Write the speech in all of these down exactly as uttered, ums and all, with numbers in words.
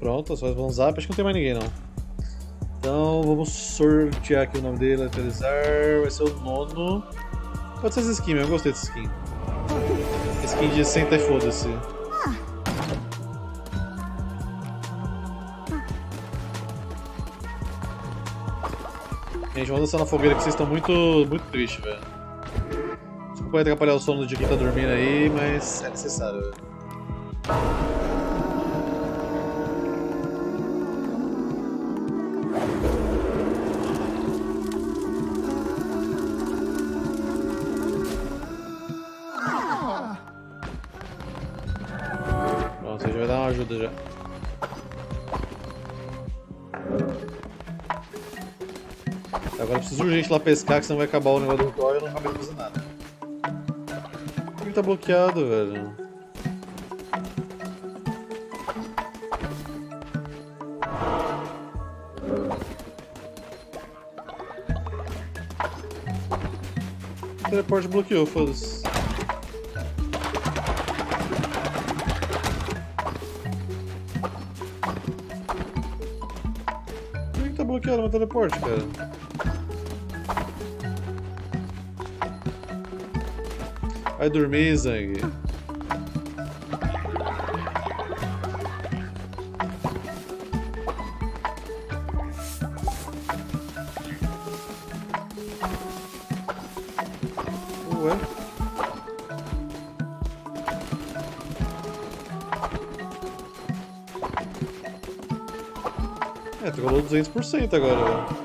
Pronto, só vão zap. Acho que não tem mais ninguém não. Então vamos sortear aqui o nome dele, atualizar. Vai ser o nono. Pode ser essa skin, eu gostei dessa skin. Skin de sessenta e foda-se. Gente, vamos dançar na fogueira que vocês estão muito, muito tristes, velho. Desculpa aí atrapalhar o sono de quem tá dormindo aí, mas é necessário, velho. Pronto, a gente vai dar uma ajuda já. Agora eu preciso urgente lá pescar, que senão vai acabar o negócio do ritual e eu não acabei de fazer nada. Por que tá bloqueado, velho? O teleporte bloqueou, foda-se. Por que tá bloqueado meu teleporte, cara? Vai dormir, Zhang. Ué? É, tu rolou duzentos por cento agora, velho.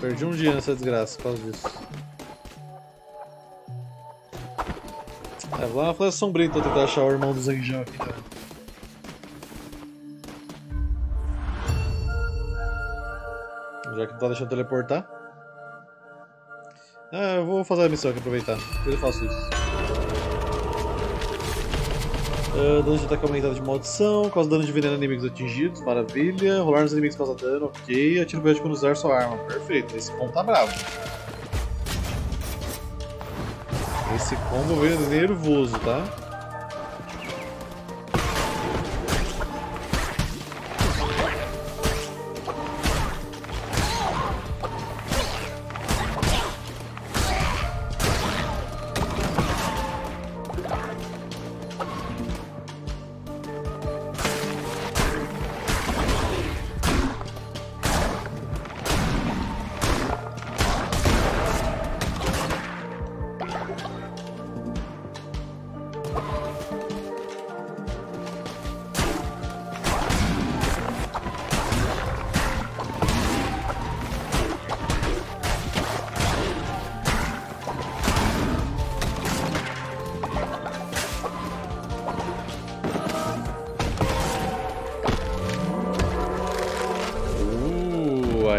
Perdi um dia nessa desgraça por causa disso. É, vou lá na floresta sombria pra tentar achar o irmão do Zhang Zhang aqui, cara. Já que não tá deixando teleportar. Ah, eu vou fazer a missão aqui, aproveitar. Depois eu faço isso. Uh, dano de ataque aumentado de maldição, causa dano de veneno a inimigos atingidos, maravilha. Rolar nos inimigos causa dano, ok. Atiro verde quando usar sua arma, perfeito. Esse combo tá bravo. Esse combo veio nervoso, tá?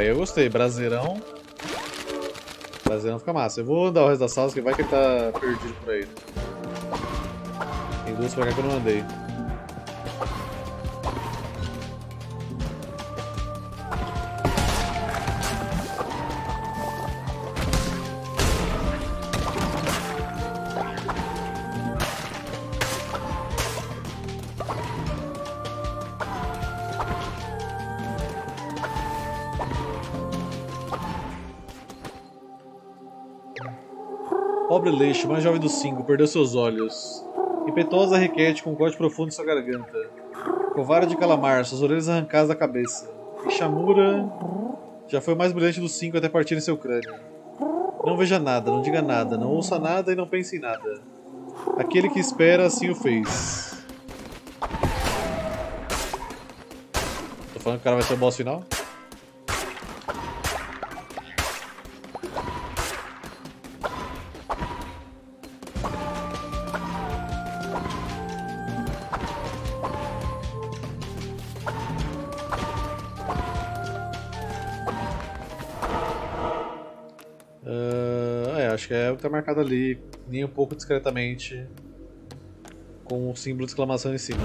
Eu gostei, braseirão. Braseirão fica massa. Eu vou andar o resto da sala, que vai que ele tá perdido por aí. Tem duas pra cá que eu não andei. Pobre Leixo, mais jovem dos cinco, perdeu seus olhos. Impetuosa requete com um corte profundo em sua garganta. Covara de calamar, suas orelhas arrancadas da cabeça. E Shamura já foi o mais brilhante dos cinco até partir em seu crânio. Não veja nada, não diga nada, não ouça nada e não pense em nada. Aquele que espera, assim o fez. Tô falando que o cara vai ser o boss final? Acho que é o que tá marcado ali, nem um pouco discretamente, com o símbolo de exclamação em cima.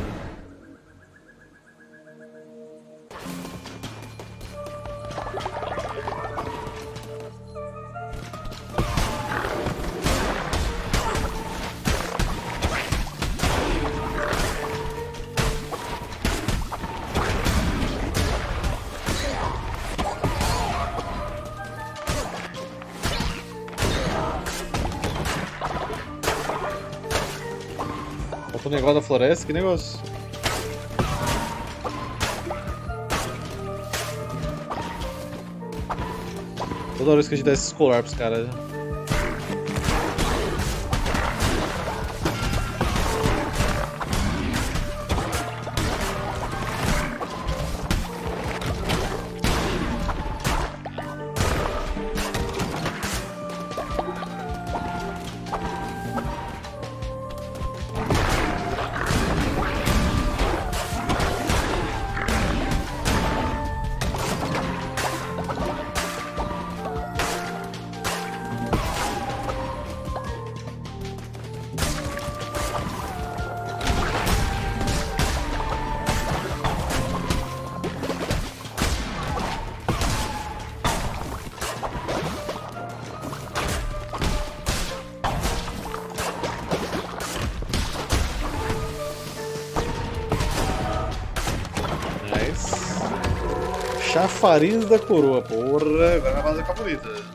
o negócio da floresta? Que negócio? Toda hora eu esqueci de dar esse escolar pros caras. Chafariz da coroa, porra, agora vai fazer a favorita.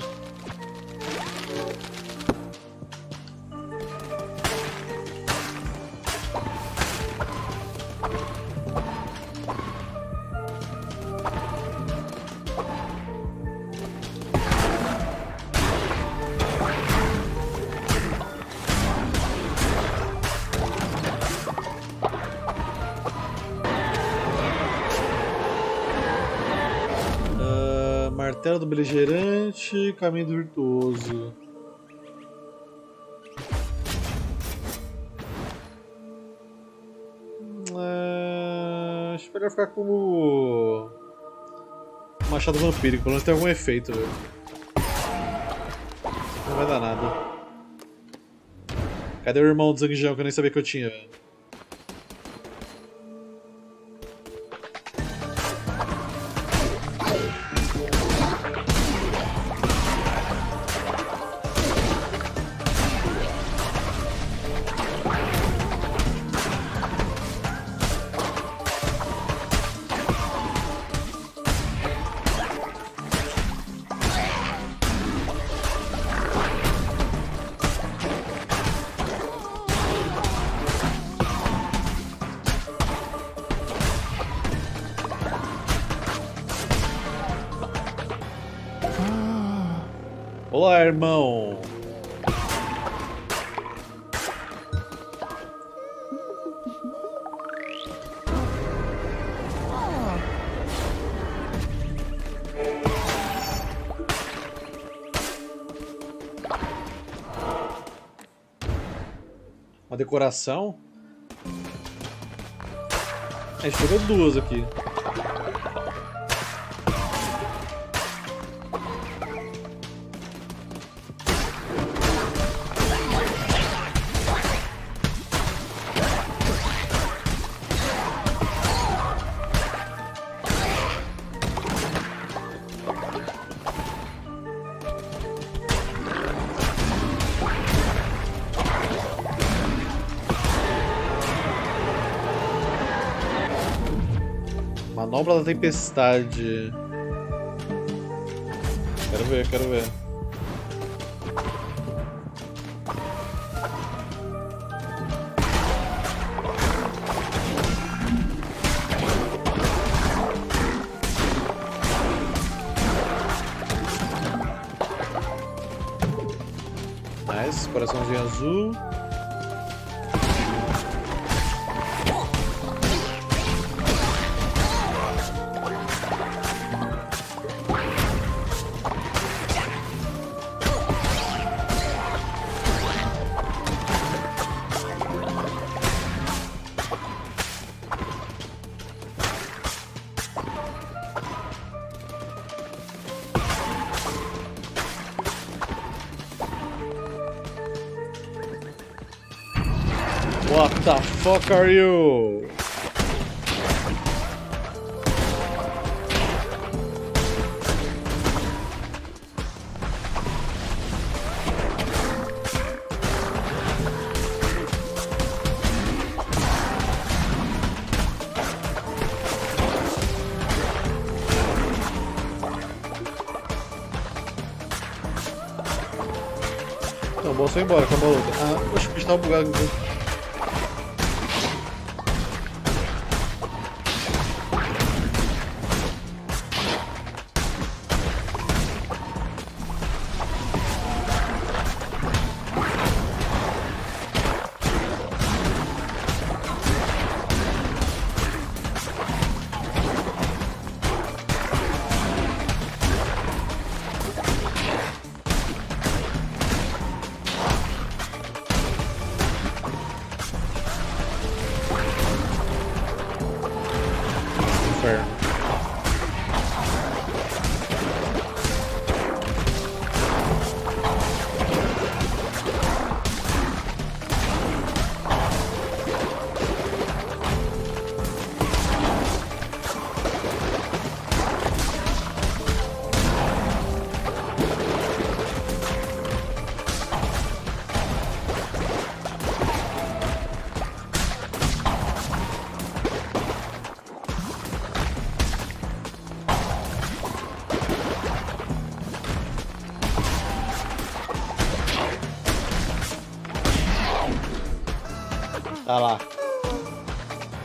Martelo do beligerante, caminho do virtuoso. Ah, acho melhor ficar como machado vampírico, pelo menos tem algum efeito, velho. Não vai dar nada. Cadê o irmão do Zhang que eu nem sabia que eu tinha, velho? Olá, irmão! Uma decoração? A gente pegou duas aqui. Manobra da tempestade. Quero ver, quero ver. Nice, coraçãozinho azul. What the fuck are you? Não, bom, só ir embora, acabou a luta. Ah, oxe, o bicho tava bugado. inferno. Tá lá.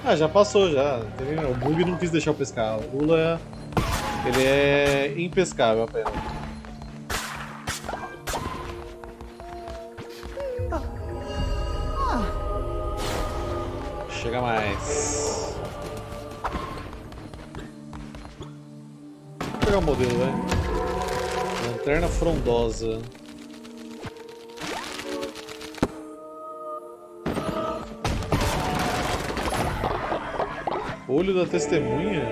Ah, já passou, já. O bug não quis deixar eu pescar. O Lula, ele é impescável apenas. Chega mais. Vou pegar o modelo, velho. Lanterna frondosa. Olho da testemunha?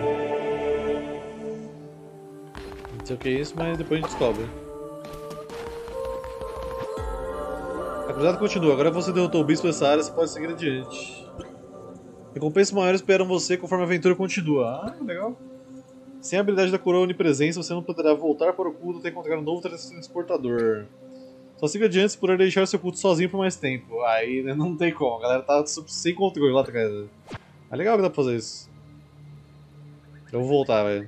Não sei o que é isso, mas depois a gente descobre. A cruzada continua. Agora que você derrotou o bispo dessa área, você pode seguir adiante. Recompensas maiores esperam você conforme a aventura continua. Ah, legal. Sem a habilidade da coroa onipresença, você não poderá voltar para o culto até encontrar um novo transportador. Só siga adiante se puder deixar seu culto sozinho por mais tempo. Aí não tem como, a galera tá sem controle lá atrás. É legal que dá pra fazer isso. Eu vou voltar, velho.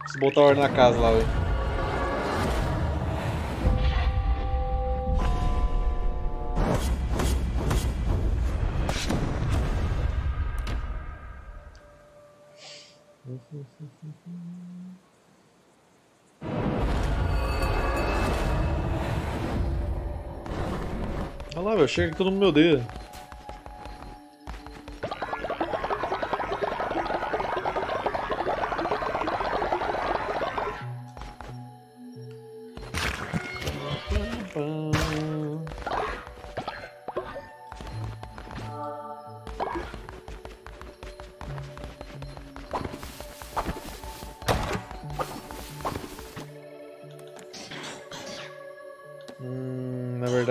Preciso botar ordem na casa lá, velho. Olha lá, velho. Chega que todo mundo me odeia.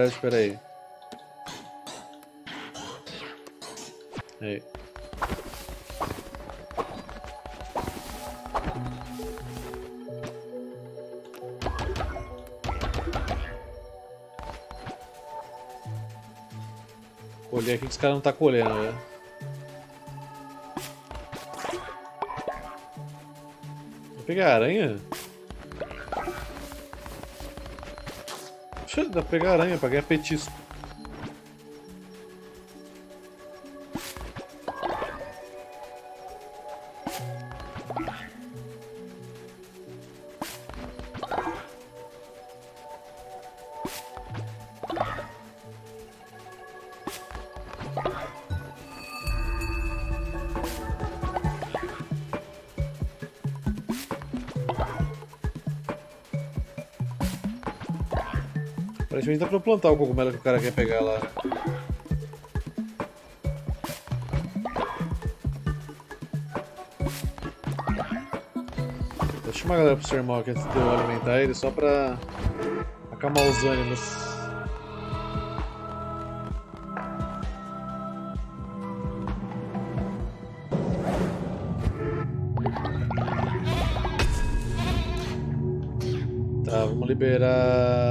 Espera aí. Aí. Colher aqui que os caras não tá colhendo, né? Vou pegar a aranha? Dá pra pegar aranha, pra ganhar petisco. Aparentemente dá pra plantar o cogumelo que o cara quer pegar lá. Vou chamar a galera pro seu irmão aqui antes de eu alimentar ele só pra acalmar os ânimos. Tá, vamos liberar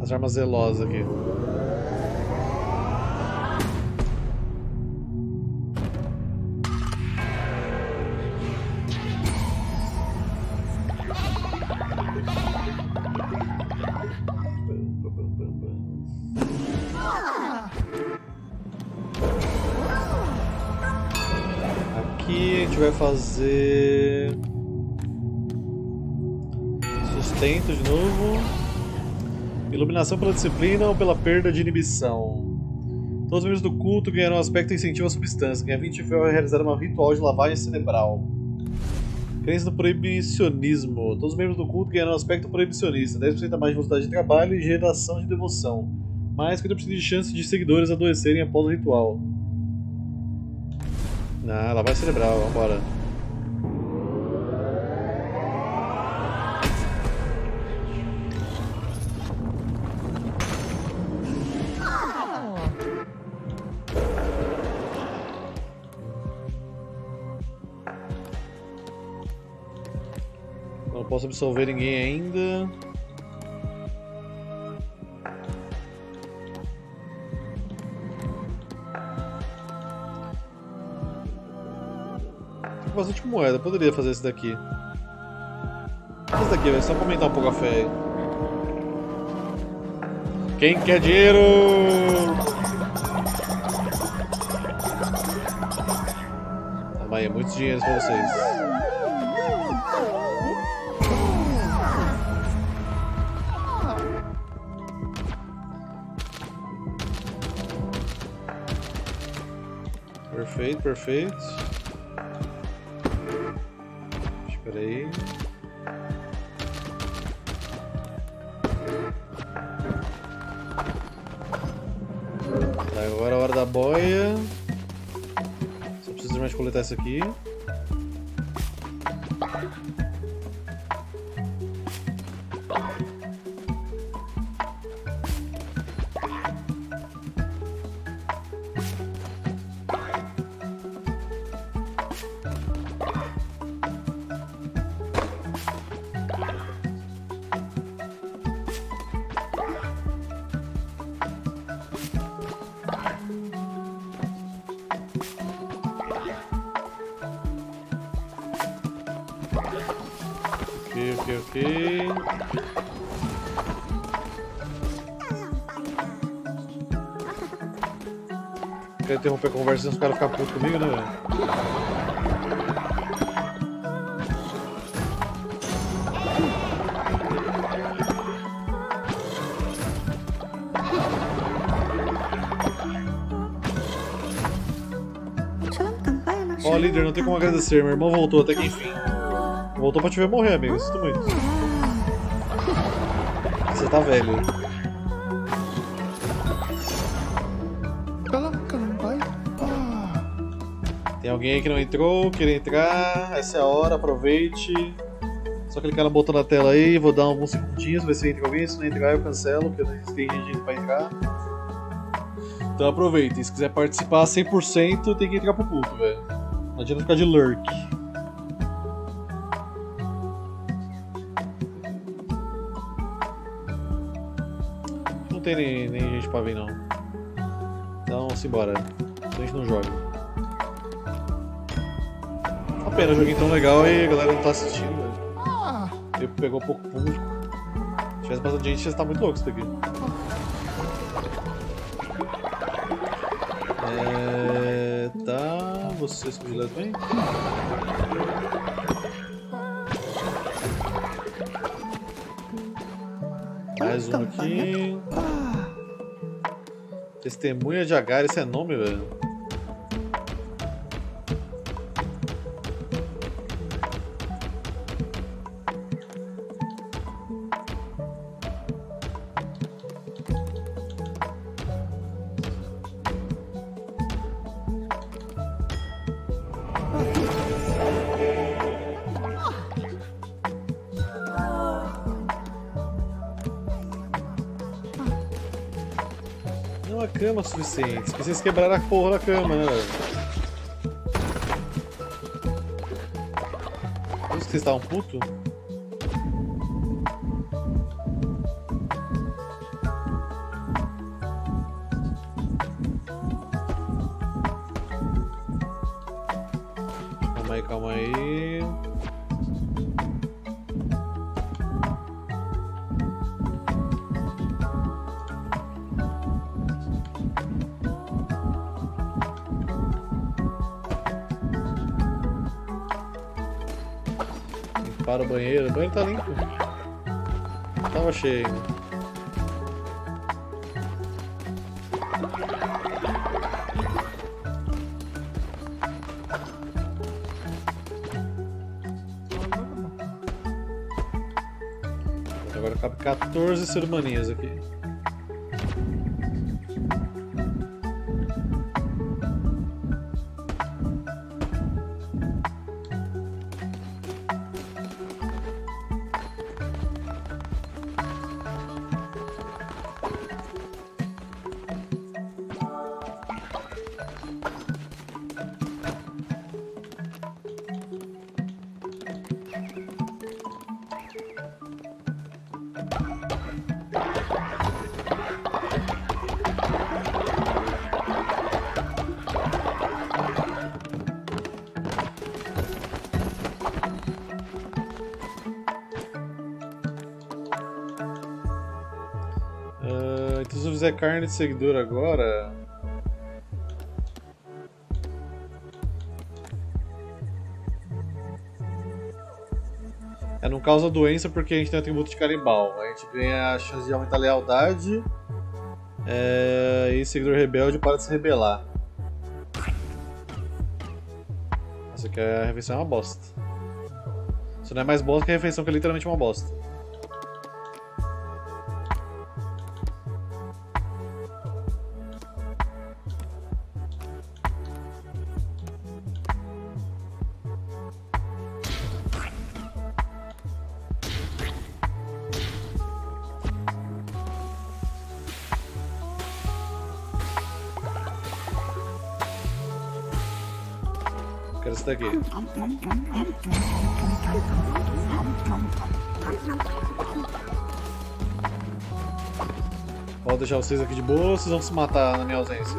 as armas zelosas aqui. Aqui a gente vai fazer sustento de novo. Iluminação pela disciplina ou pela perda de inibição. Todos os membros do culto ganharam um aspecto e incentivo à substância. Ganha vinte fel ao realizar um ritual de lavagem cerebral. Crença do proibicionismo. Todos os membros do culto ganharam um aspecto proibicionista. dez por cento a mais de velocidade de trabalho e geração de devoção. Mais cinquenta por cento de chance de seguidores adoecerem após o ritual. Não, ela vai celebrar, vambora. Não posso absolver ninguém ainda. Bastante moeda, poderia fazer esse daqui. Esse daqui, vai só aumentar um pouco a fé aí. Quem quer dinheiro? Toma aí, muitos dinheiros pra vocês. Perfeito, perfeito. Peraí. Tá, agora é a hora da boia. Só preciso mais coletar isso aqui. Ok, ok. Não quero interromper a conversa senão os caras ficarem putos comigo, né, velho? Ó, líder, não tem como agradecer. Meu irmão voltou até que enfim. Voltou pra te ver morrer, amigo. Sinto muito. Você tá velho. Tem alguém aí que não entrou, queria entrar. Essa é a hora, aproveite. Só clicar no botão da tela aí, vou dar alguns segundinhos, ver se entra alguém. Se não entrar, eu cancelo, porque tem gente pra entrar. Então aproveita. E se quiser participar cem por cento, tem que entrar pro culto, velho. Não adianta ficar de lurk. Não tem nem, nem gente pra vir não. Então simbora. A gente não joga. A pena, o joguinho tão legal e a galera não tá assistindo, velho. Pegou pouco público. Se tivesse bastante gente, já tá muito louco isso daqui. É... Tá... Você se fugiu bem? Mais um aqui. Testemunha de Agar, esse é nome, velho. Cama suficiente, se vocês quebrarem a porra da cama, né, velho? Por isso que vocês estavam putos? Calma aí, calma aí. Para o banheiro, o banheiro tá limpo. Tava cheio. Agora cabe quatorze seres humaninhos aqui. quiser carne de seguidor agora... É, não causa doença porque a gente tem o atributo de canibal. A gente ganha a chance de aumentar a lealdade. É, e seguidor rebelde para de se rebelar. Nossa, que a refeição é uma bosta. Isso não é mais bosta que a refeição, que é literalmente uma bosta. Daqui. Vou deixar vocês aqui de boa, vocês vão se matar na minha ausência.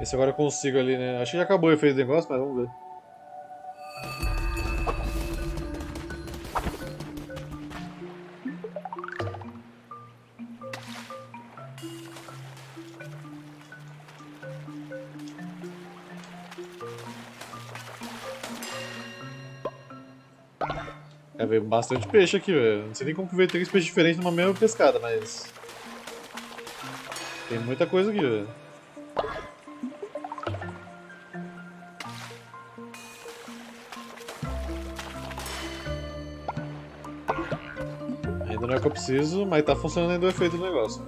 Esse agora eu consigo ali, né? Acho que já acabou o efeito do negócio, mas vamos ver. É, veio bastante peixe aqui, velho. Não sei nem como que veio três peixes diferentes numa mesma pescada, mas... Tem muita coisa aqui, velho. Ainda não é o que eu preciso, mas tá funcionando ainda o efeito do negócio.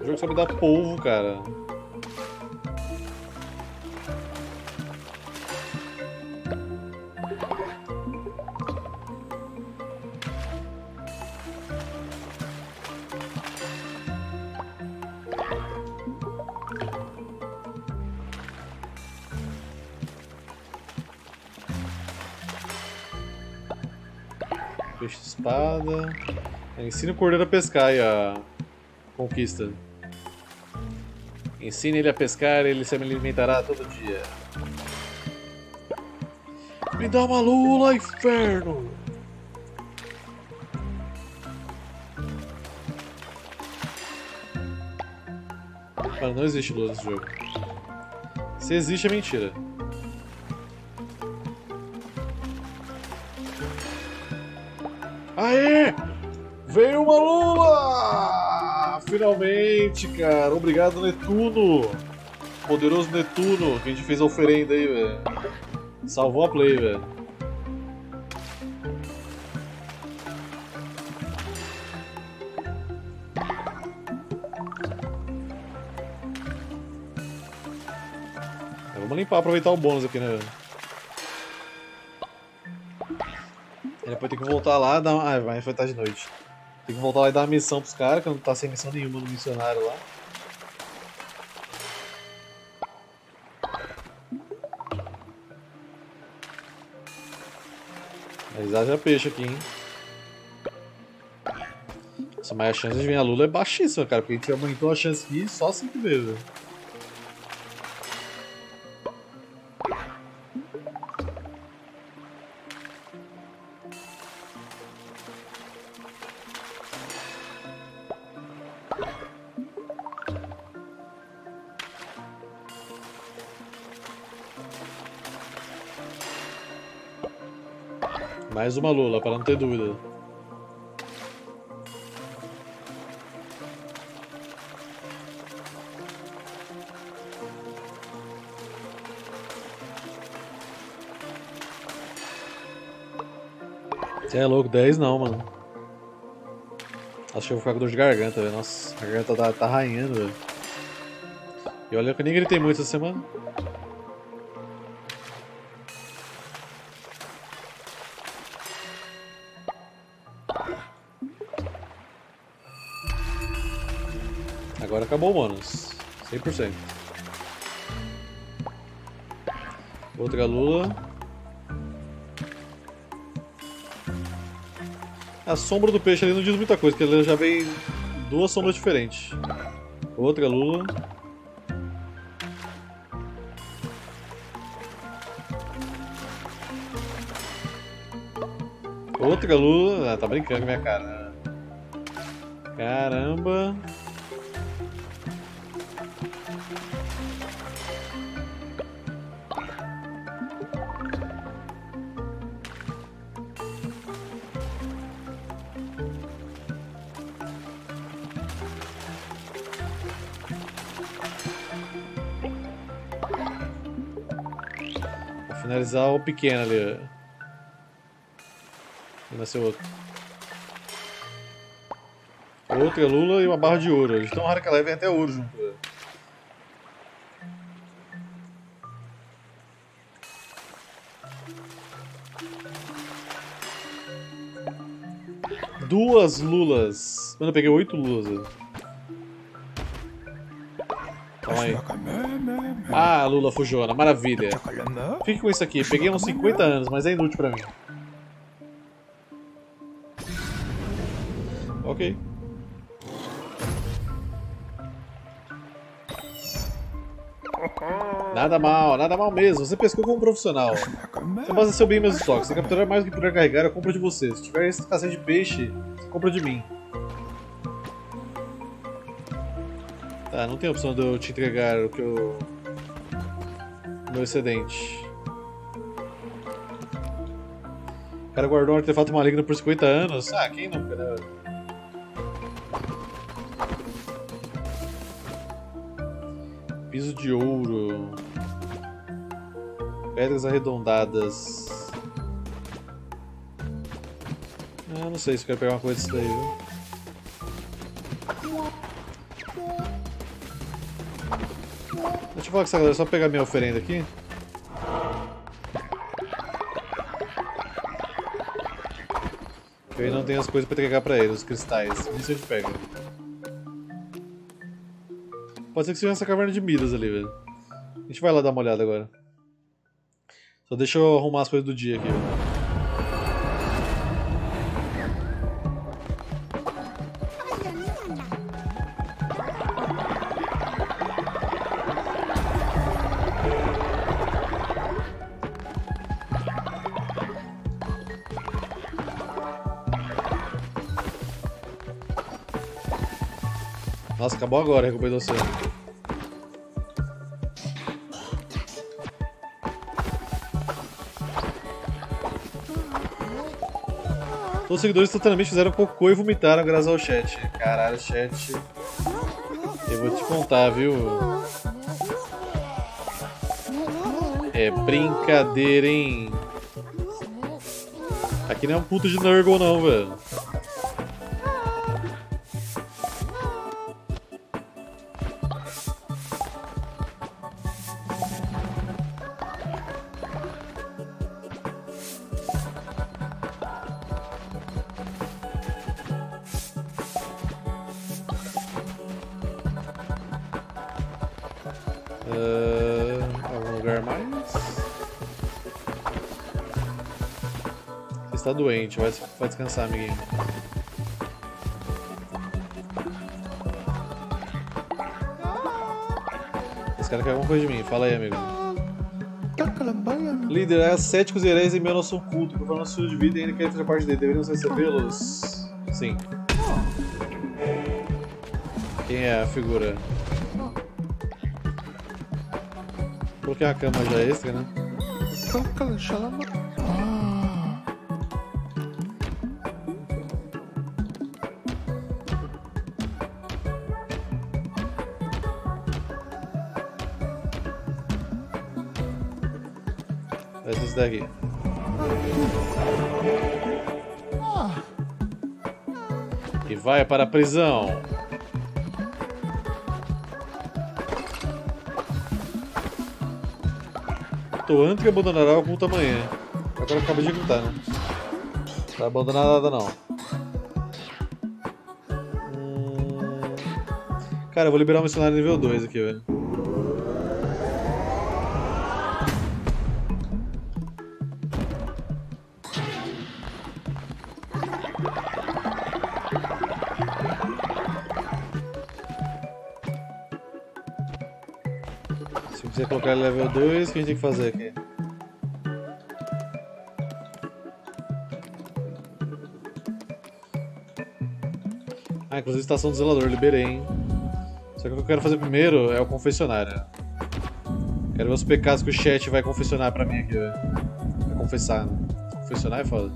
O jogo só me dá polvo, cara. Peixe de espada. Ensina o cordeiro a pescar e a conquista. Ensina ele a pescar e ele se alimentará todo dia. Me dá uma lula, inferno! Mano, não existe lula nesse jogo. Se existe, é mentira. Aê! Veio uma lula! Finalmente, cara! Obrigado, Netuno! Poderoso Netuno, que a gente fez a oferenda aí, velho. Salvou a play, velho. É, vamos limpar, aproveitar o bônus aqui, né, velho? Depois tem que voltar lá e dar uma... Ah, vai enfrentar de noite. Tem que voltar lá e dar uma missão pros caras, que não tá sem missão nenhuma no missionário lá. Mas haja peixe aqui, hein. Nossa, mas a chance de vir a lula é baixíssima, cara, porque a gente aumentou a chance aqui só cinco vezes. Mais uma lula, para não ter dúvida. Você é louco, dez não, mano. Acho que eu vou ficar com dor de garganta, velho. Nossa, a garganta tá, tá arranhando, velho. E olha que eu nem gritei muito essa semana. Agora acabou, manos. cem por cento. Outra lula. A sombra do peixe ali não diz muita coisa, porque ele já veio duas sombras diferentes. Outra lula. Outra lula. Ah, tá brincando com a minha cara. Caramba. Finalizar o pequeno ali. E nasceu outro. Outra lula e uma barra de ouro. Eles estão raro que ela vem até ouro junto. Duas lulas. Mano, eu peguei oito lulas. Calma aí. Ah, lula fujona, maravilha. Fique com isso aqui, peguei uns cinquenta anos, mas é inútil pra mim. Ok. Nada mal, nada mal mesmo, você pescou como profissional. Você abasteceu bem meus estoques, se capturar mais do que puder carregar, eu compro de você. Se tiver escassez de peixe, compra de mim. Tá, não tem opção de eu te entregar o que eu... meu excedente. O cara guardou um artefato maligno por cinquenta anos. Ah, quem nunca, né? Piso de ouro. Pedras arredondadas. Ah, não sei se eu quero pegar uma coisa disso daí, viu? Deixa eu falar com essa galera, só pegar minha oferenda aqui. Eu ainda não tenho as coisas pra entregar pra eles, os cristais. Isso a gente pega. Pode ser que seja essa caverna de Midas ali, velho. A gente vai lá dar uma olhada agora. Só deixa eu arrumar as coisas do dia aqui, velho. Nossa, acabou agora a recompensa. Todos os seguidores totalmente fizeram cocô e vomitaram graças ao chat. Caralho, chat. Eu vou te contar, viu? É brincadeira, hein? Aqui não é um puto de Nurgle, não, velho. Tá doente, vai, vai descansar, amiguinho. Esse cara quer alguma coisa de mim, fala aí, amigo. Líder, há céticos e heréis em meu nosso culto, por favor, não se dividem e ainda querem fazer parte dele, deveríamos recebê-los? Sim. Quem é a figura? Coloquei uma cama já extra, né? Esse daqui. E vai para a prisão. Toantri abandonará o culto amanhã. Agora eu acabei de contar, né? Não vai abandonar nada, não. Hum... Cara, eu vou liberar um missionário nível dois aqui, velho. Se eu quiser colocar ele level dois, o que a gente tem que fazer aqui? Ah, inclusive estação do zelador, liberei, hein? Só que o que eu quero fazer primeiro é o confessionário. Quero ver os pecados que o chat vai confessionar pra mim aqui, velho. Vai confessar, né? Confessionar é foda.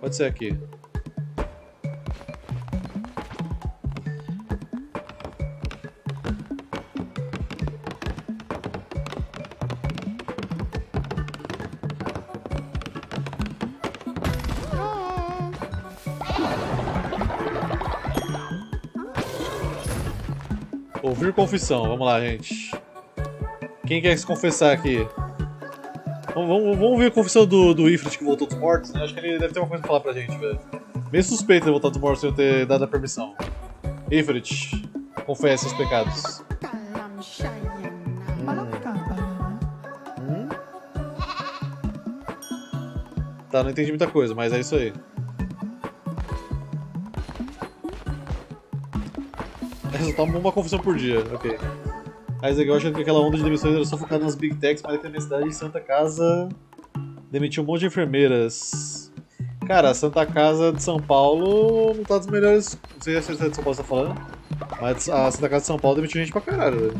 Pode ser aqui. Ouvir confissão, vamos lá, gente. Quem quer se confessar aqui? Vamos, vamos, vamos ver a confissão do, do Ifrit que voltou dos mortos, né? Acho que ele deve ter uma coisa pra falar pra gente, velho. Meio suspeito de voltar dos mortos sem eu ter dado a permissão. Ifrit, confessa seus pecados. Hum. Hum? Tá, não entendi muita coisa, mas é isso aí. Só toma uma confissão por dia, ok. Aí eu acho que aquela onda de demissões era só focada nas Big Techs, mas aqui na minha cidade, Santa Casa demitiu um monte de enfermeiras. Cara, a Santa Casa de São Paulo não tá dos melhores. Não sei se a cidade de São Paulo está falando, mas a Santa Casa de São Paulo demitiu gente pra caralho, velho.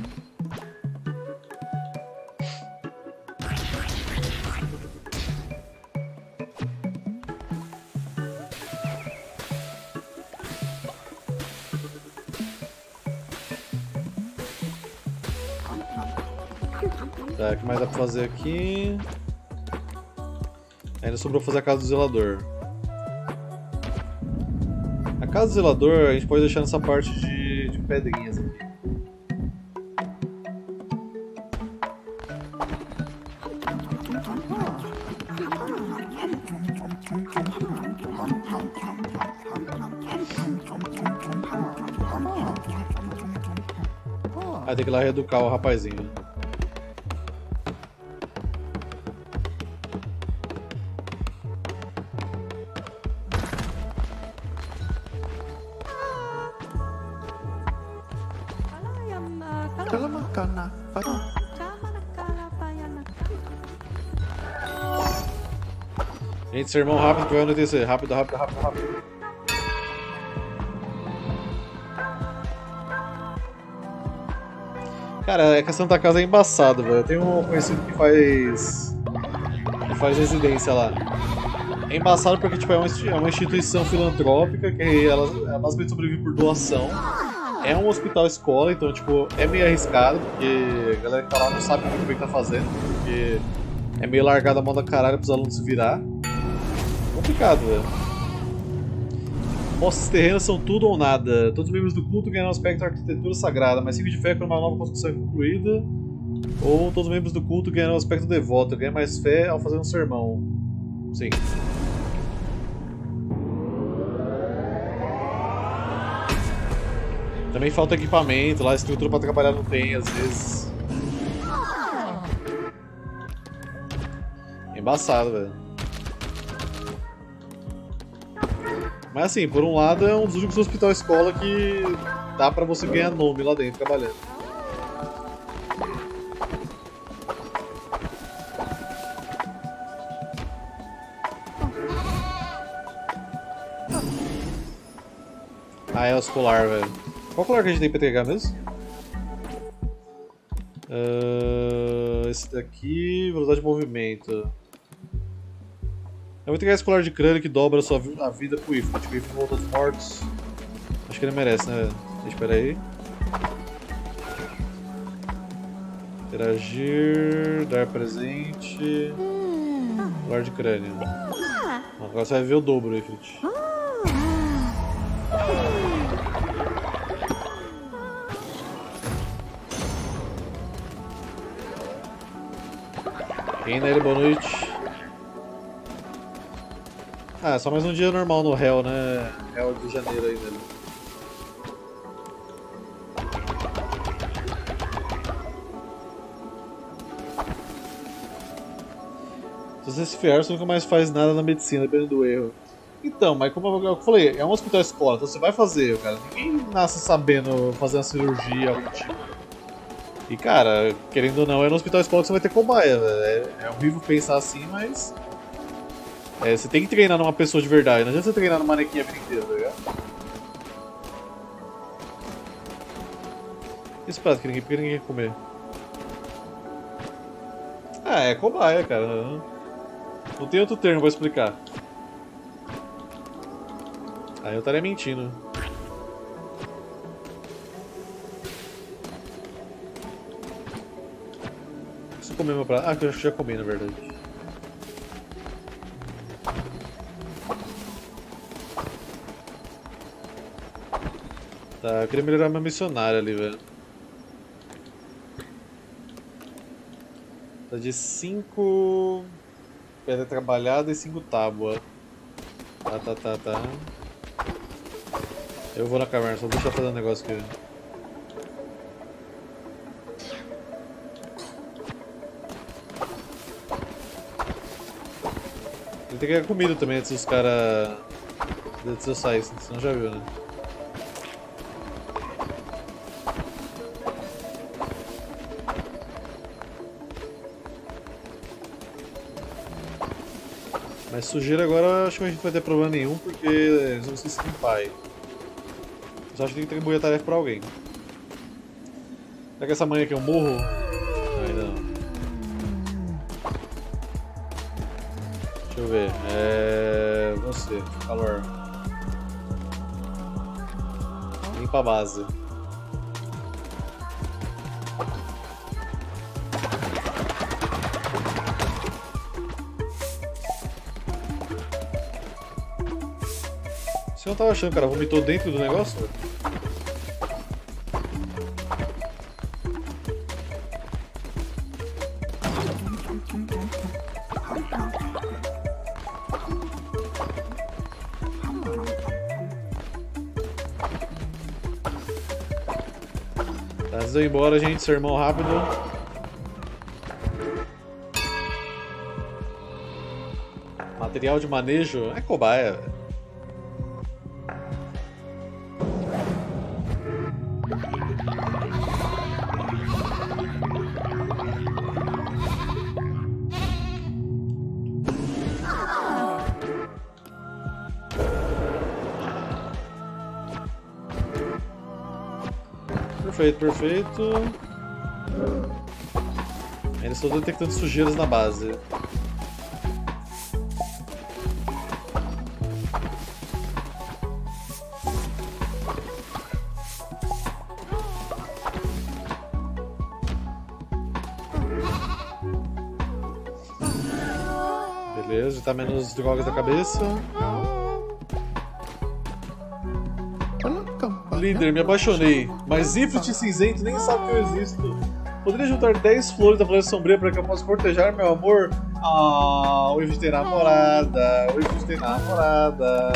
Tá, o que mais dá pra fazer aqui? Ainda sobrou fazer a casa do zelador. A casa do zelador a gente pode deixar nessa parte de, de pedrinhas aqui. Ah, tem que ir lá reeducar o rapazinho. Gente, sermão rápido que vai anoitecer. Rápido, rápido, rápido, rápido. Cara, é que a Santa Casa é embaçado, velho. Eu tenho um conhecido que faz. que faz residência lá. É embaçado porque tipo, é uma instituição filantrópica que ela, ela basicamente sobrevive por doação. É um hospital escola, então tipo, é meio arriscado, porque a galera que tá lá não sabe muito bem o que tá fazendo, porque é meio largada a mão da caralho pros alunos se virar. Complicado, velho. Posses terrenas são tudo ou nada. Todos os membros do culto ganham um aspecto da arquitetura sagrada, mas cinco de fé quando uma nova construção é concluída. Ou todos os membros do culto ganham um aspecto devoto, ganha mais fé ao fazer um sermão. Sim. Também falta equipamento, lá a estrutura pra trabalhar não tem, às vezes. Embaçado, velho. Mas assim, por um lado é um dos únicos hospital-escola que dá pra você ganhar nome lá dentro, trabalhando. Ah, é o escolar, velho. Qual colar que a gente tem pra entregar mesmo? Uh, esse daqui, velocidade de movimento. Eu vou entregar esse colar de crânio que dobra a sua a vida pro Ifrit. O Ifrit volta dos mortos. Acho que ele merece, né? Espera aí. Interagir, dar presente. Colar de crânio. Agora você vai ver o dobro, Ifrit. Quem nele, boa noite. Ah, é só mais um dia normal no Hell, né? Hell de janeiro aí, velho. Se você se fiar, você nunca mais faz nada na medicina, dependendo do erro. Então, mas como eu falei, é um hospital escola, então você vai fazer, cara. Ninguém nasce sabendo fazer uma cirurgia, algum tipo. E cara, querendo ou não, é no hospital escola que você vai ter cobaia, velho. É, é horrível pensar assim, mas... É, você tem que treinar numa pessoa de verdade, não adianta você treinar numa manequinha a vida inteira, tá ligado? Esse prato que ninguém, porque ninguém quer comer. Ah, é cobaia, cara. Não tem outro termo pra explicar. Aí eu estaria mentindo. Deixa eu comer meu prato. Ah, que eu já comi, na verdade. Tá, eu queria melhorar meu missionário ali, velho. Tá de cinco... Pedra trabalhada e cinco tábua. Tá, tá, tá, tá. Eu vou na caverna, só deixa eu fazer um negócio aqui. Ele tem que ganhar comida também antes dos caras... Antes de eu sair, senão já viu, né? Mas sujeira agora acho que a gente não vai ter problema nenhum, porque eles vão se limpar. Só acho que tem que atribuir a tarefa pra alguém. Será que essa manhã aqui eu morro? Ainda não. Deixa eu ver. É... Você, calor. Limpa a base. Você não tava achando, cara? Vomitou dentro do negócio? Tá, vocês vão embora, gente. Sermão rápido. Material de manejo é cobaia, velho. Perfeito, perfeito. Eles estão detectando sujeiras na base. Beleza, já tá menos drogas da cabeça. Líder, me apaixonei, mas Ifrit Cinzento nem sabe que eu existo. Poderia juntar dez flores da floresta sombria para que eu possa cortejar meu amor? Ah, oh, o Ifrit tem namorada, o Ifrit tem namorada.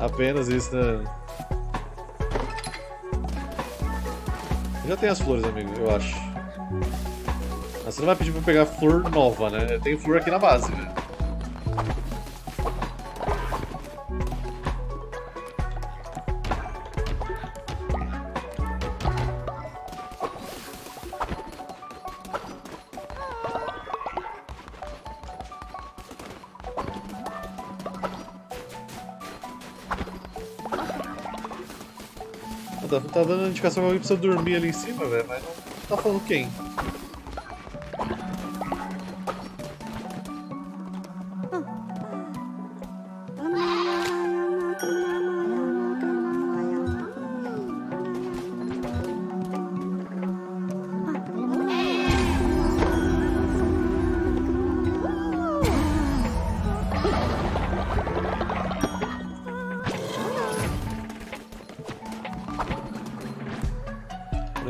Apenas isso, né? Já tem as flores, amigo, eu acho. Mas você não vai pedir para pegar flor nova, né? Tem flor aqui na base, velho. Tá dando indicação que alguém precisa dormir ali em cima, velho, mas não tá falando quem.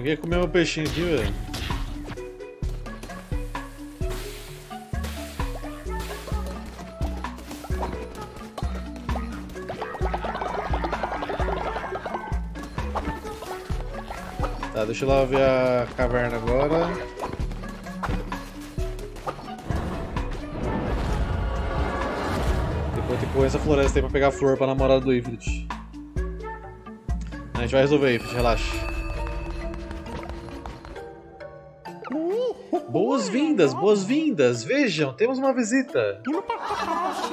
Quer comer meu peixinho aqui, velho. Tá, deixa eu lá ver a caverna agora. Vou nessa floresta aí pra pegar a flor pra namorada do Ifrit. A gente vai resolver, Ifrit, relaxa. Boas-vindas, boas-vindas! Vejam, temos uma visita!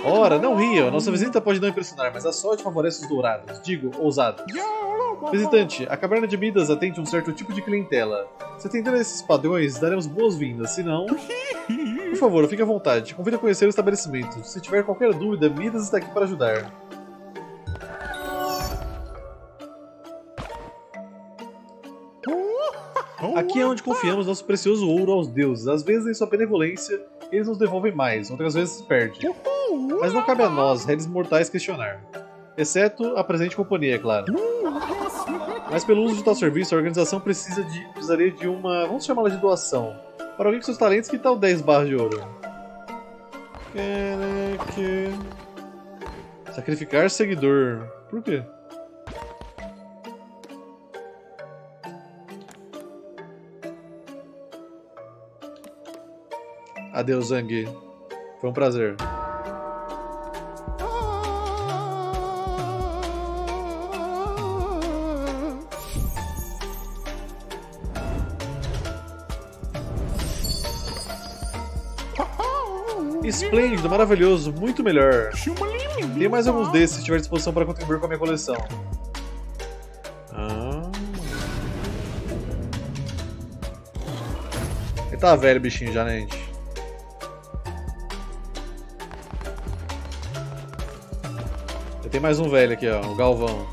Ora, não riam, nossa visita pode não impressionar, mas a sorte favorece os dourados, digo, ousados. Visitante, a caverna de Midas atende um certo tipo de clientela. Se atender a esses padrões, daremos boas-vindas, se não... Por favor, fique à vontade, convido a conhecer o estabelecimento. Se tiver qualquer dúvida, Midas está aqui para ajudar. Aqui é onde confiamos nosso precioso ouro aos deuses. Às vezes, em sua benevolência, eles nos devolvem mais, outras vezes perde. Mas não cabe a nós, réis mortais, questionar. Exceto a presente companhia, é claro. Mas pelo uso de tal serviço, a organização precisa de, precisaria de uma... vamos chamá-la de doação. Para alguém com seus talentos, que tal dez barras de ouro? Sacrificar seguidor. Por quê? Adeus, Zhang. Foi um prazer. Esplêndido, maravilhoso, muito melhor. Tem mais alguns desses se tiver disposição para contribuir com a minha coleção. Ah. Ele tá velho, bichinho, já, né, gente? Tem mais um velho aqui, ó, o Galvão.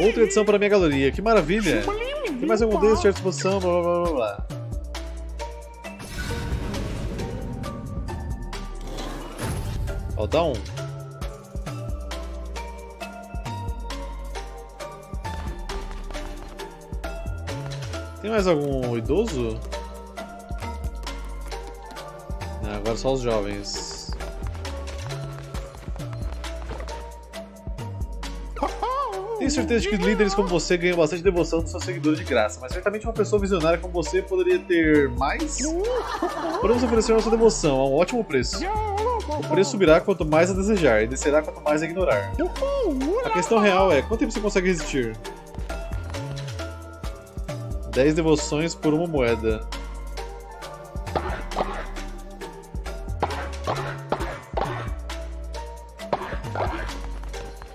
Outra edição para minha galeria, que maravilha! Tem mais algum desses à disposição, blá blá blá blá. Ó, dá um. Tem mais algum idoso? Não, agora só os jovens. Tenho certeza de que líderes como você ganham bastante devoção dos seus seguidores de graça, mas certamente uma pessoa visionária como você poderia ter mais? Podemos oferecer nossa devoção a um ótimo preço. O preço subirá quanto mais a desejar e descerá quanto mais a ignorar. A questão real é, quanto tempo você consegue resistir? dez devoções por uma moeda.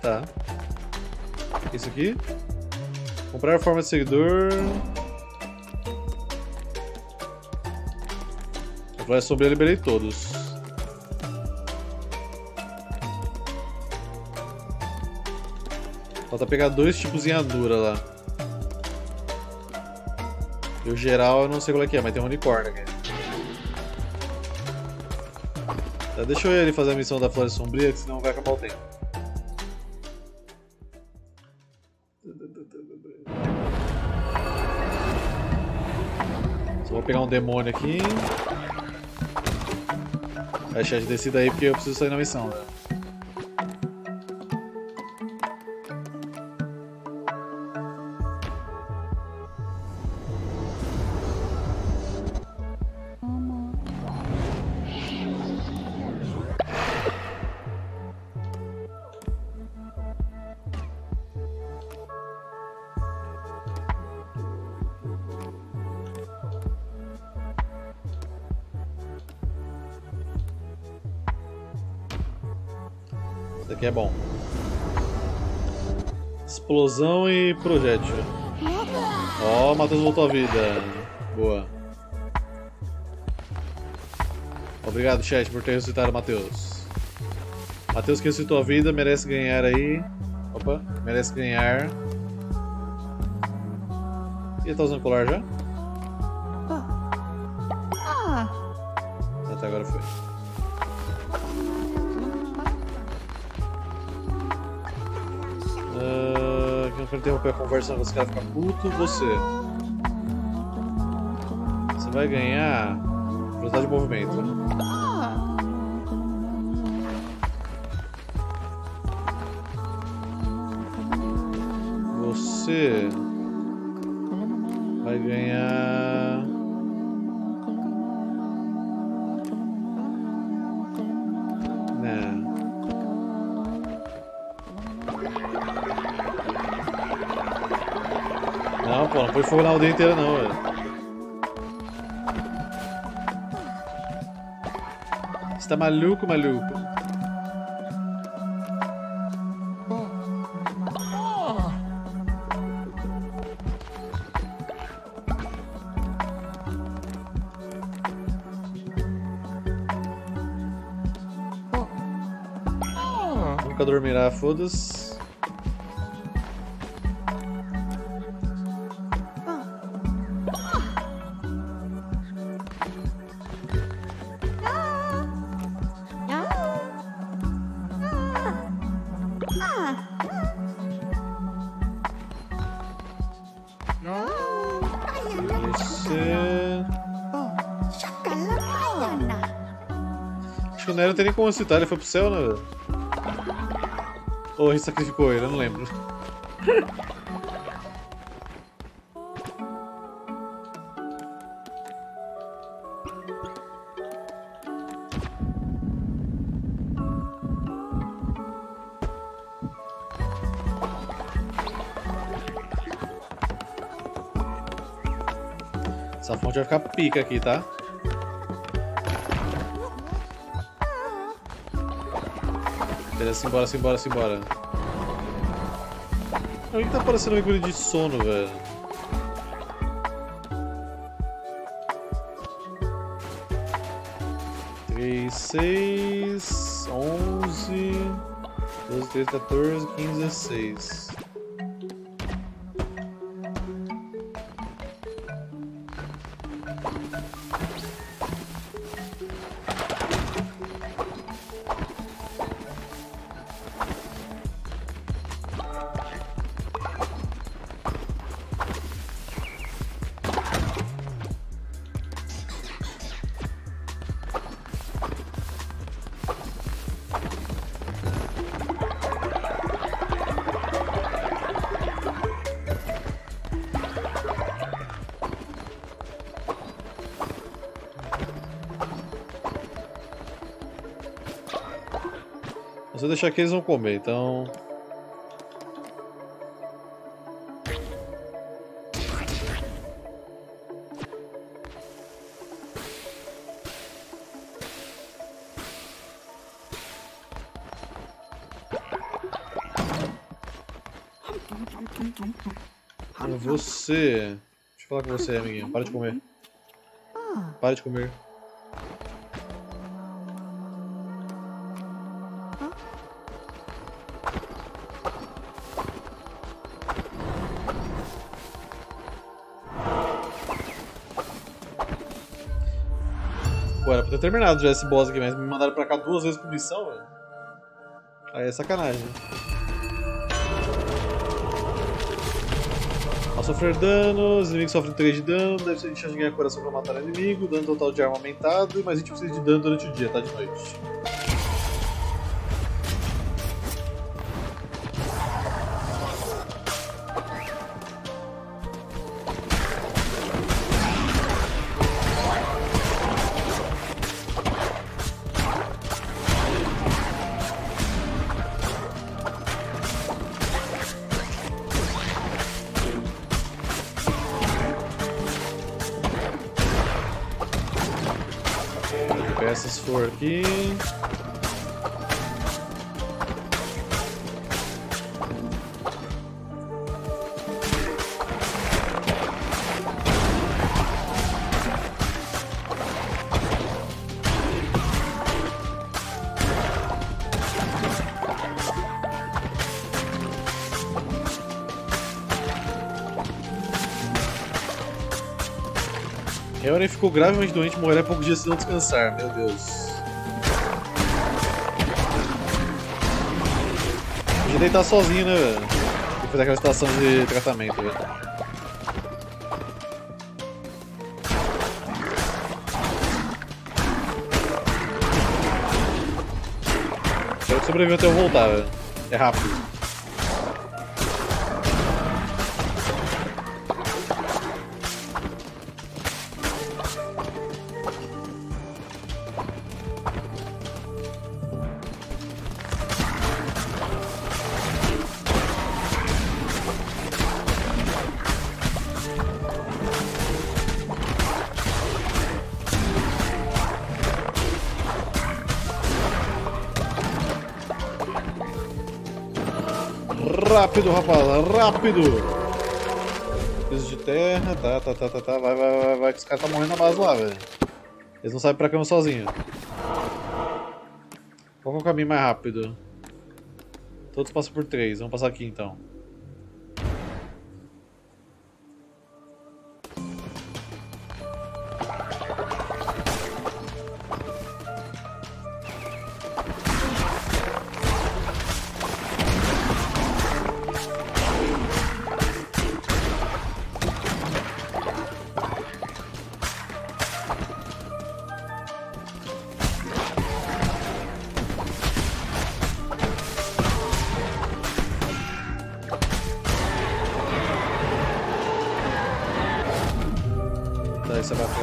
Tá. Isso aqui. Comprar forma de seguidor. Agora sobre eu liberei todos. Falta pegar dois tipos de armadura lá. O geral eu não sei qual é que é, mas tem um unicórnio aqui. Tá, deixa eu ir ali fazer a missão da Floresta Sombria, que senão vai acabar o tempo. Só vou pegar um demônio aqui. Vai, chat, descida aí porque eu preciso sair na missão. Isso aqui é bom. Explosão e projétil. Ó, oh, o Matheus voltou à vida. Boa. Obrigado, chat, por ter ressuscitado o Matheus. Matheus que ressuscitou a vida, merece ganhar aí. Opa, merece ganhar. E ele tá usando colar já? Até agora foi. Pra interromper a conversa, você vai ficar puto. Você Você vai ganhar velocidade de movimento. você vai ganhar né? Não, pô, não pode fogo na aldeia inteira não, velho. Você tá maluco, maluco? Nunca dormirá, foda-se. Acho que o Nero não tem nem como citar, ele foi pro céu, né, velho? Ou ele sacrificou ele, eu não lembro. Essa fonte vai ficar pica aqui, tá? Beleza, simbora, simbora, simbora. Por que tá parecendo um bagulho de sono, velho? três, seis, onze, doze, treze, quatorze, quinze, dezesseis. Se eu deixar aqui, eles vão comer, então... Você... Deixa eu falar com você, amiguinho. Para de comer. Para de comer. Era pra ter terminado já esse boss aqui, mas me mandaram pra cá duas vezes por missão, velho. Aí é sacanagem. Ao sofrer dano, os inimigos sofrem três de dano, deve ser de chance de ganhar coração pra matar o inimigo, dano total de arma aumentado e mais vinte por cento de dano durante o dia, tá? De noite. Essas for aqui. Reoren ficou gravemente doente e morrerá poucos dias se não descansar, meu Deus. Podia deitar sozinho, né, velho? Tem que fazer aquela estação de tratamento, velho. Quero sobreviver até eu voltar, velho. É rápido. Rápido, rapaz, rápido! Piso de terra, tá, tá, tá, tá, tá, vai, vai, vai, vai, que os caras estão morrendo na base lá, velho. Eles não sabem pra caminho sozinho. Qual é o caminho mais rápido? Todos passam por três, vamos passar aqui então. Isso é bacana.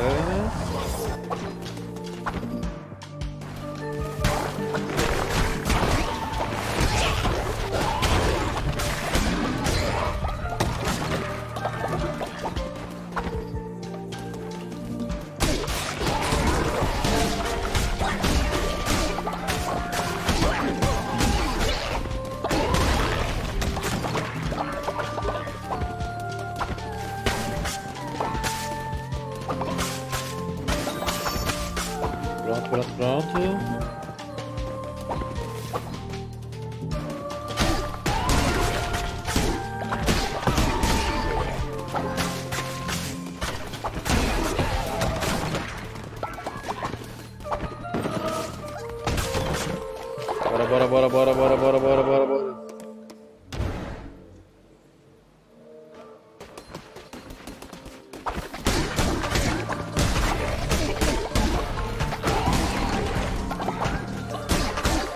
Pronto, pronto. Bora, bora, bora, bora, bora, bora, bora, bora, bora.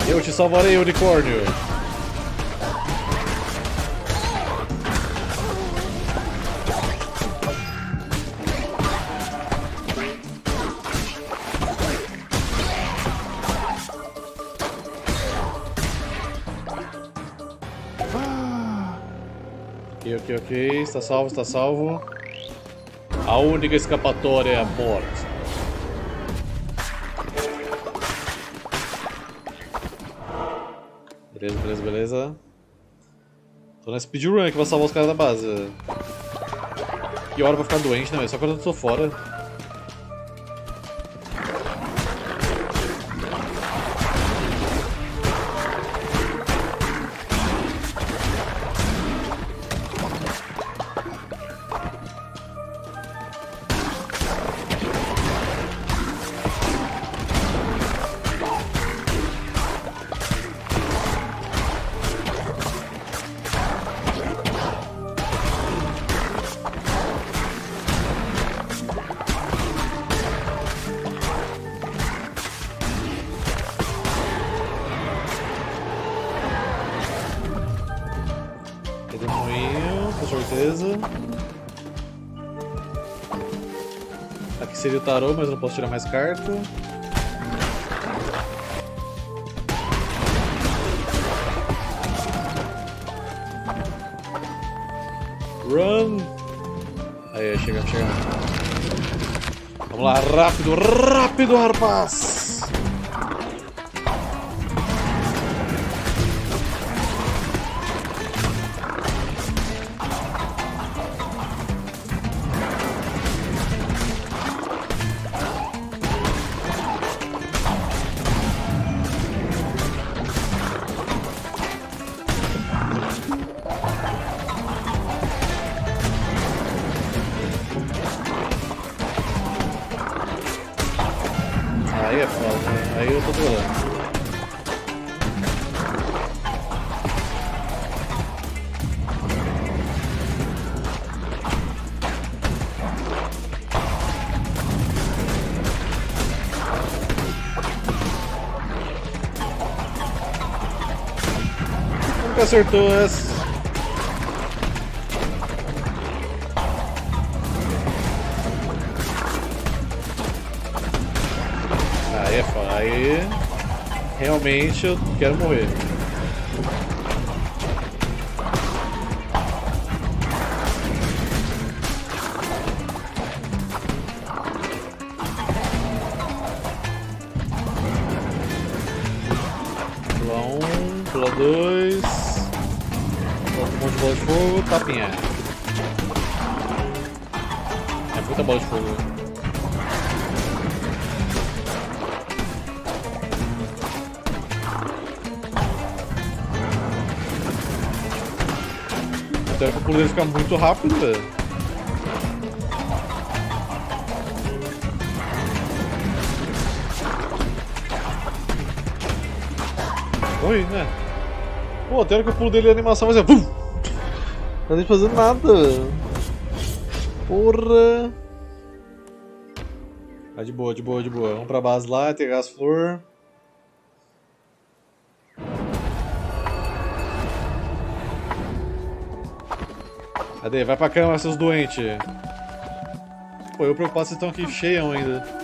Eu te salvarei, unicórnio! Ok, ok, ok. Está salvo, está salvo. A única escapatória é a morte. Beleza, beleza, beleza. Tô na speedrun que vai salvar os caras da base. Que hora pra ficar doente, não, é só quando eu tô fora. Com certeza. Aqui seria o tarô, mas eu não posso tirar mais carta. Run! Aí, chegamos, chegamos. Vamos lá, rápido, rápido, rapaz! Aí é foda, né? Aí eu tô pulando. Nunca acertou essa. Aí, realmente eu quero morrer. Pula um, pula dois, pula monte de bola de fogo, tapinha. É muita bola de fogo. Então é pra poder ficar muito rápido, velho. Oi, né? Pô, até hora que eu pulo dele a animação vai ser. Não tá nem fazendo nada. Porra. Ah, de boa, de boa, de boa. Vamos pra base lá, pegar as flores. Cadê? Vai pra cama, seus doentes. Pô, eu preocupado, vocês estão aqui cheião ainda.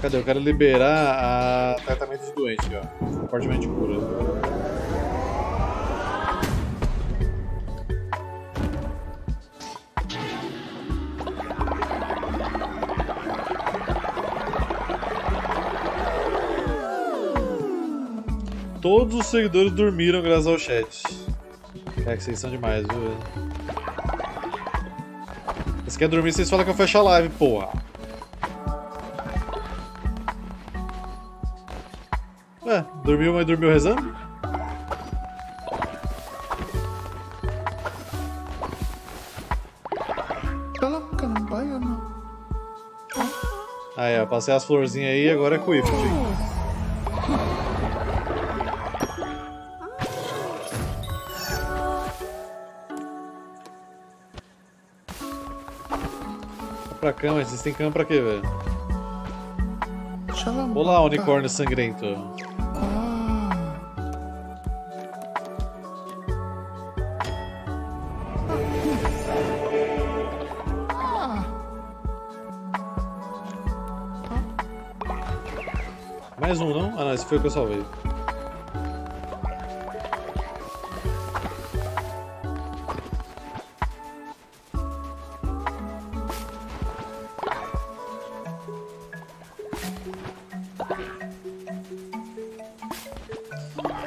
Cadê? Eu quero liberar o tratamento de doente, ó. Apartamento de cura. Todos os seguidores dormiram graças ao chat. É que vocês são demais, viu? Vocês querem dormir, vocês falam que eu fecho a live, porra. Ué, dormiu, mas dormiu rezando? Aí, ó, passei as florzinhas aí, agora é com o Ifrit. Pra cama, vocês têm cama pra quê, velho? Olá, unicórnio sangrento. Mais um, não? Ah, não, esse foi o que eu salvei.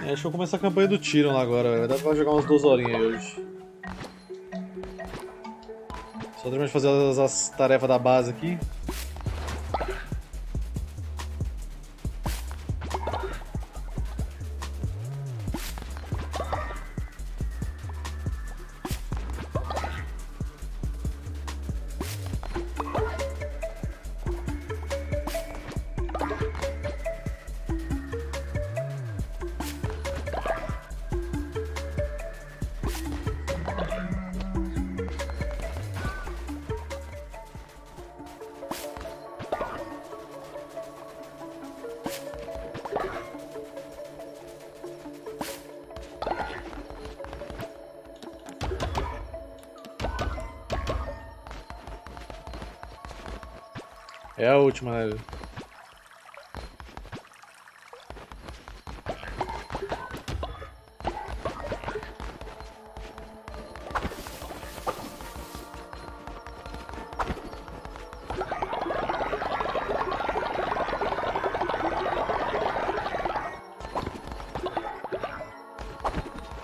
É, acho que eu começo a campanha do Tyrion lá agora, vai dar pra jogar umas duas horinhas hoje. Só terminando de fazer as, as tarefas da base aqui. É a última, né?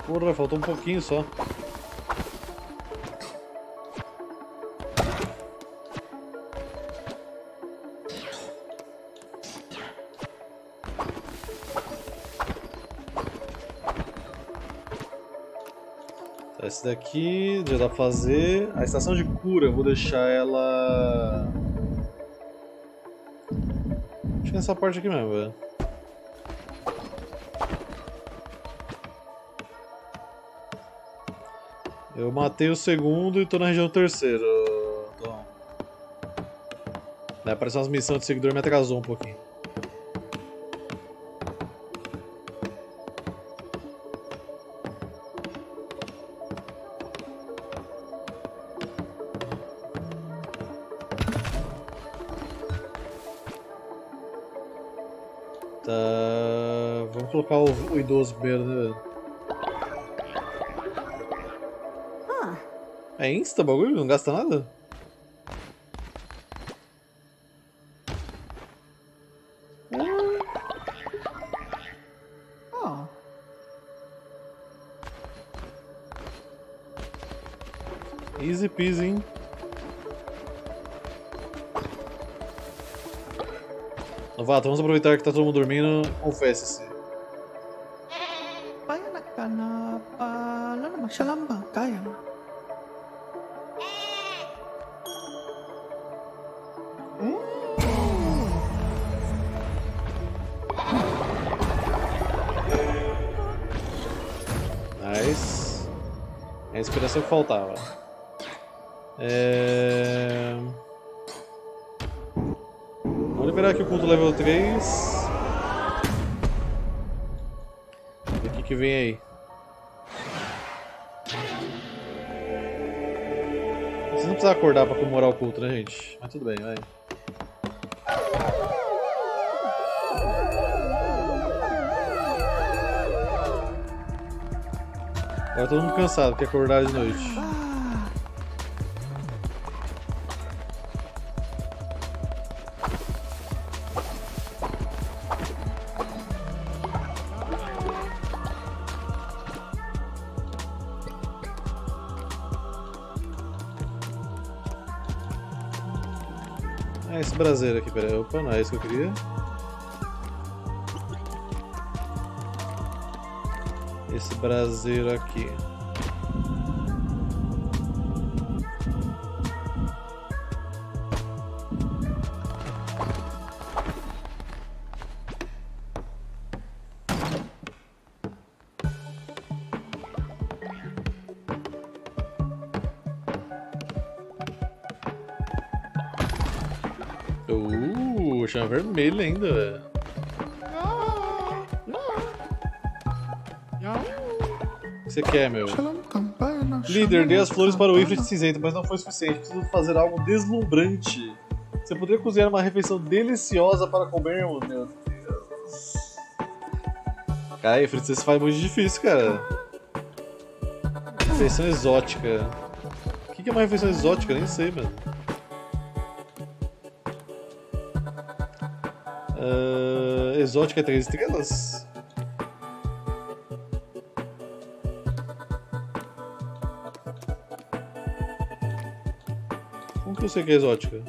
Porra, faltou um pouquinho só. Esse daqui já dá pra fazer. A estação de cura, eu vou deixar ela. Acho que nessa parte aqui mesmo, velho. Eu matei o segundo e tô na região do terceiro. Então... Daí apareceu umas missões de seguidor, me atrasou um pouquinho. Tá... Vamos colocar o, o idoso primeiro, né? Ah. É insta o bagulho? Não gasta nada? Easy peasy, hein? Novato, vamos aproveitar que tá todo mundo dormindo. Confesse-se. Nice. É a inspiração que faltava. É... Vamos liberar aqui o culto level três. E o que que vem aí? Vocês não precisam acordar pra comemorar o culto, né, gente? Mas tudo bem, vai. Agora todo mundo cansado, quer acordar de noite. É esse braseiro aqui, peraí. Opa, não é isso que eu queria. Esse braseiro aqui. Uh, chama vermelha ainda, velho. O que você quer, meu? Líder, dei as flores para o Ifrit cinzento, mas não foi suficiente. Preciso fazer algo deslumbrante. Você poderia cozinhar uma refeição deliciosa para comer, meu Deus. Cara, Ifrit, isso faz muito difícil, cara. Refeição exótica. O que é uma refeição exótica? Nem sei, mano. Uh, exótica é três estrelas? Eu sei que é exótica.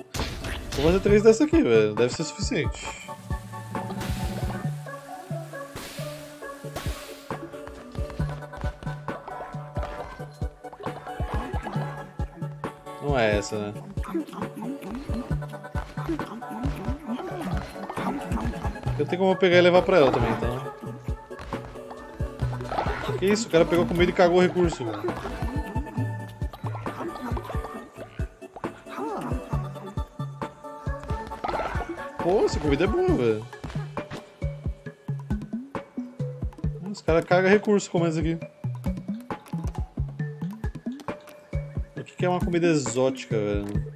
Vou fazer três dessa aqui, velho. Deve ser suficiente. Não é essa, né? Eu tenho como pegar e levar pra ela também, então. Que isso? O cara pegou comida e cagou o recurso, velho. Pô, essa comida é boa, velho. Os caras cagam recurso como essa aqui. O que é uma comida exótica, velho?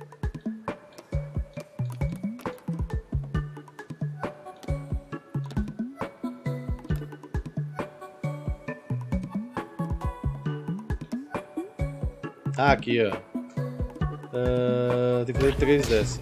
Ah, aqui, ó. Uh, tem que fazer três dessas.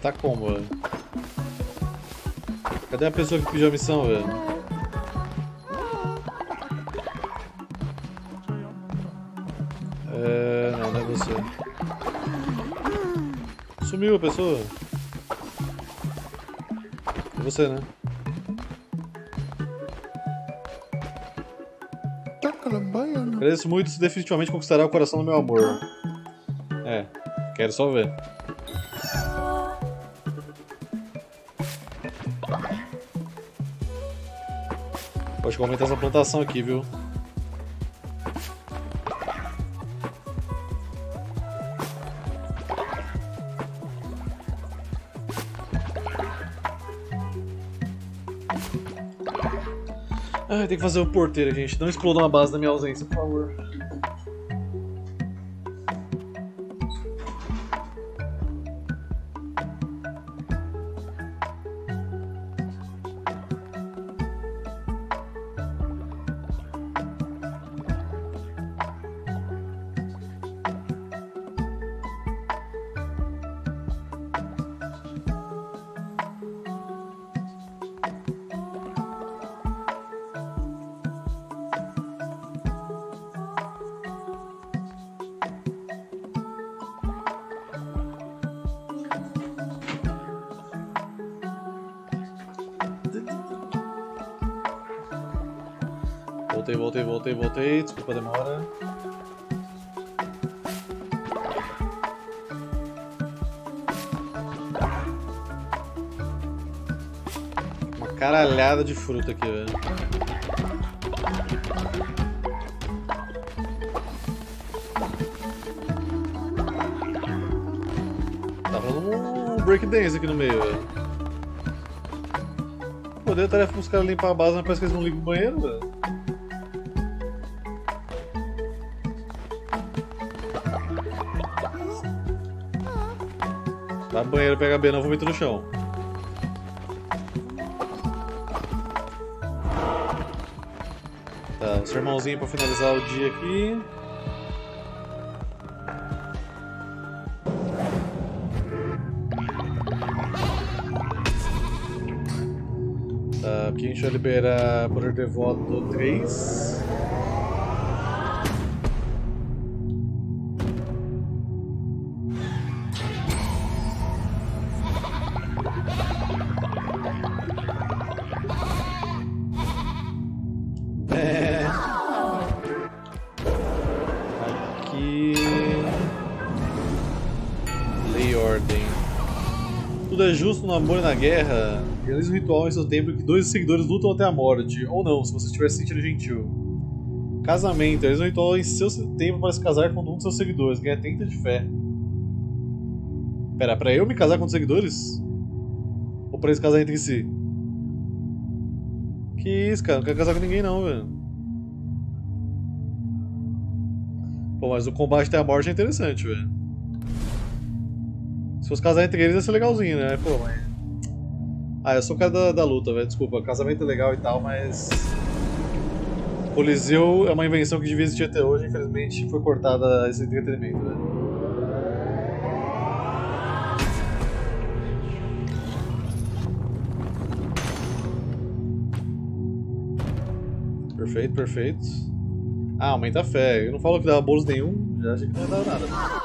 Tá como, velho? Cadê a pessoa que pediu a missão, velho? É... não, não é você. Sumiu a pessoa? É você, né? Agradeço muito, isso definitivamente conquistará o coração do meu amor. É, quero só ver. Acho que vou aumentar essa plantação aqui, viu? Ai, tem que fazer o porteiro, gente. Não exploda uma base na minha ausência, por favor. Voltei, voltei, voltei, voltei. Desculpa a demora. Uma caralhada de fruta aqui, velho. Breakdance aqui no meio, velho. Pô, deu a tarefa pros caras limpar a base, mas parece que eles não ligam o banheiro, velho. Dá banheiro, pega B, não, vou meter no chão. Tá, o sermãozinho pra finalizar o dia aqui. Aqui a gente vai liberar poder devoto três. É. Aqui. Lei e ordem. Tudo é justo no amor e na guerra. Realize um ritual em seu templo que dois seguidores lutam até a morte, ou não, se você estiver se sentindo gentil. Casamento. Realize um ritual em seu templo para se casar com um dos seus seguidores. Ganha trinta de fé. Pera, pra eu me casar com os seguidores? Ou pra eles casarem entre si? Que isso, cara? Não quero casar com ninguém não, velho. Pô, mas o combate até a morte é interessante, velho. Se fosse casar entre eles ia ser legalzinho, né? Pô, mas... Ah, eu sou o cara da, da luta, velho. Desculpa, casamento é legal e tal, mas... Coliseu é uma invenção que devia existir até hoje, infelizmente foi cortada esse entretenimento, velho. Perfeito, perfeito. Ah, aumenta a fé. Eu não falo que dava bônus nenhum, já achei que não ia dar nada.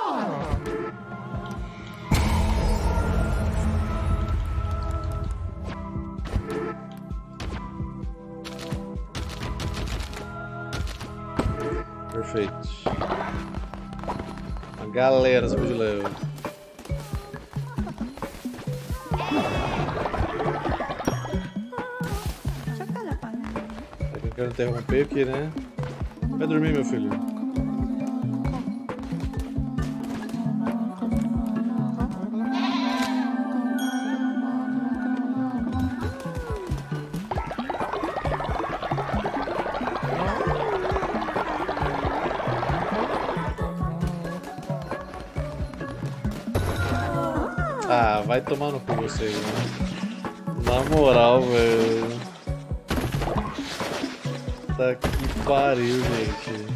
Perfeito. A galera subiu de level. Eu quero interromper aqui, né? Vai dormir, meu filho. Ah, vai tomar no cu vocês, mano. Na moral, velho. Tá que pariu, gente.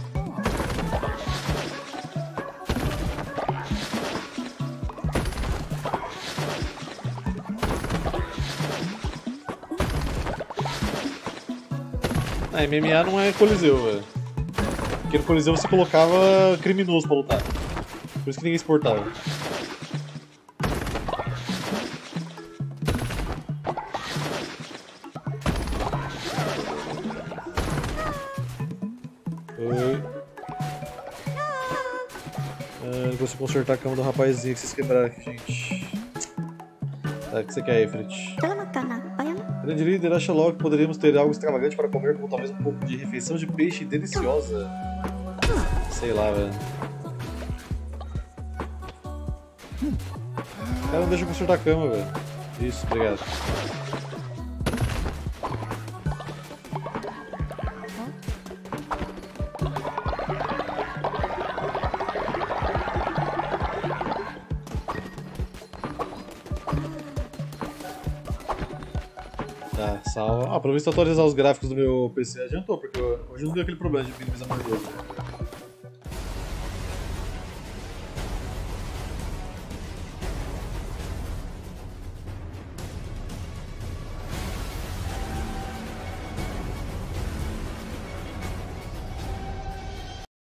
Ah, M M A não é Coliseu, velho. Porque no Coliseu você colocava criminoso pra lutar. Por isso que ninguém exportava. Consertar a cama do rapazinho que vocês quebraram aqui, gente. Tá, o que você quer aí, Frit? Grande líder, acha logo que poderíamos ter algo extravagante para comer, como talvez um pouco de refeição de peixe deliciosa. Sei lá, velho. O cara não deixa eu consertar a cama, velho. Isso, obrigado. Salva. Ah, aproveito atualizar os gráficos do meu P C. Adiantou, porque hoje não deu aquele problema de minimizar mais jogo.